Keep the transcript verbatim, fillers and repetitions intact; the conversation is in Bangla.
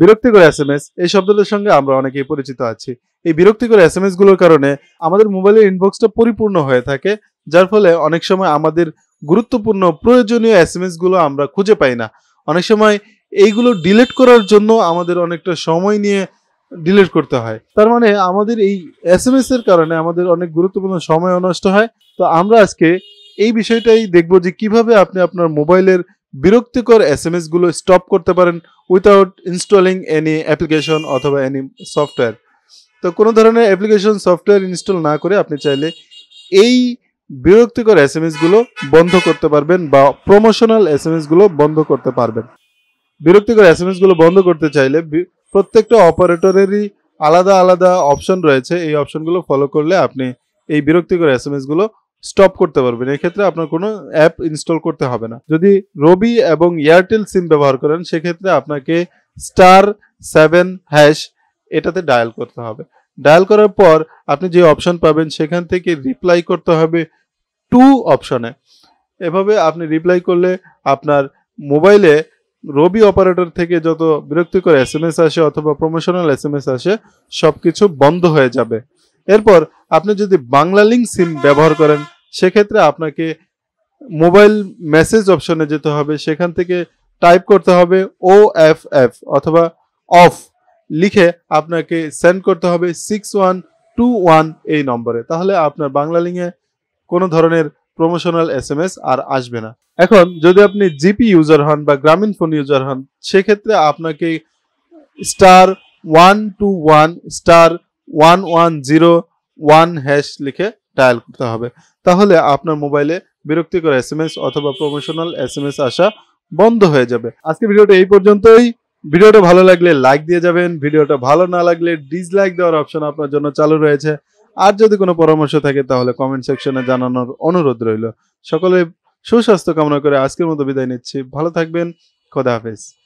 বিরক্তিকর এসএমএস এই শব্দটির সঙ্গে আমরা অনেকেই পরিচিত আছি। এই বিরক্তিকর এসএমএস গুলোর কারণে আমাদের মোবাইলের ইনবক্সটা পরিপূর্ণ হয়ে থাকে, যার ফলে অনেক সময় আমাদের গুরুত্বপূর্ণ প্রয়োজনীয় এসএমএস গুলো আমরা খুঁজে পাই না। অনেক সময় এইগুলো ডিলিট করার জন্য আমাদের অনেকটা সময় নিয়ে ডিলিট করতে হয়। তার মানে আমাদের এই এসএমএস এর কারণে আমাদের অনেক গুরুত্বপূর্ণ সময় নষ্ট হয়। তো আমরা আজকে এই বিষয়টাই দেখব যে কিভাবে আপনি আপনার মোবাইলের বিরক্তিকর এসএমএস গুলো স্টপ করতে পারেন উইদাউট ইনস্টলিং এনি অ্যাপ্লিকেশন অথবা এনি সফটওয়্যার। তো কোনো ধরনের অ্যাপ্লিকেশন সফটওয়্যার ইনস্টল না করে আপনি চাইলে এই বিরক্তিকর এসএমএস গুলো বন্ধ করতে পারবেন বা প্রমোশনাল এসএমএস গুলো বন্ধ করতে পারবেন। বিরক্তিকর এসএমএস গুলো বন্ধ করতে চাইলে প্রত্যেকটা অপারেটরেরই আলাদা আলাদা অপশন রয়েছে, এই অপশনগুলো ফলো করলে আপনি এই বিরক্তিকর এসএমএস গুলো স্টপ করতে পারবেন। এক্ষেত্রে আপনার কোনো অ্যাপ ইনস্টল করতে হবে না। যদি রবি এবং এয়ারটেল সিম ব্যবহার করেন সেক্ষেত্রে আপনাকে স্টার সেভেন হ্যাশ এটাতে ডায়াল করতে হবে। ডায়াল করার পর আপনি যে অপশন পাবেন সেখান থেকে রিপ্লাই করতে হবে টু অপশনে। এভাবে আপনি রিপ্লাই করলে আপনার মোবাইলে রবি অপারেটর থেকে যত বিরক্তিকর এস এম এস আসে অথবা প্রমোশনাল এস এম এস আসে সব কিছু বন্ধ হয়ে যাবে। এরপর আপনি যদি বাংলা লিঙ্ক সিম ব্যবহার করেন সেক্ষেত্রে আপনাকে মোবাইল মেসেজ অপশনে যেতে হবে, সেখান থেকে টাইপ করতে হবে ও এফ এফ অথবা অফ লিখে আপনাকে সেন্ড করতে হবে সিক্স ওয়ান টু ওয়ান এই নম্বরে, তাহলে আপনার বাংলা লিঙ্কে কোনো ধরনের প্রমোশনাল এস এম এস আর আসবে না। এখন যদি আপনি জিপি ইউজার হন বা গ্রামীণ ফোন ইউজার হন সেক্ষেত্রে আপনাকে star one two one star one one zero one hash লিখে ডায়াল করতে হবে, তাহলে আপনার মোবাইলে বিরক্তিকর এস এম এস অথবা প্রমোশনাল এস এম এস আসা বন্ধ হয়ে যাবে। আজকে ভিডিওটা এই পর্যন্তই। ভিডিওটা ভালো লাগলে লাইক দিয়ে যাবেন, ভিডিওটা ভালো না লাগলে ডিসলাইক দেওয়ার অপশন আপনার জন্য চালু রয়েছে। আর যদি কোনো পরামর্শ থাকে তাহলে কমেন্ট সেকশনে জানানোর অনুরোধ রইল। সকলে সুস্বাস্থ্য কামনা করে আজকের মতো বিদায় নিচ্ছি। ভালো থাকবেন। খোদা হাফেজ।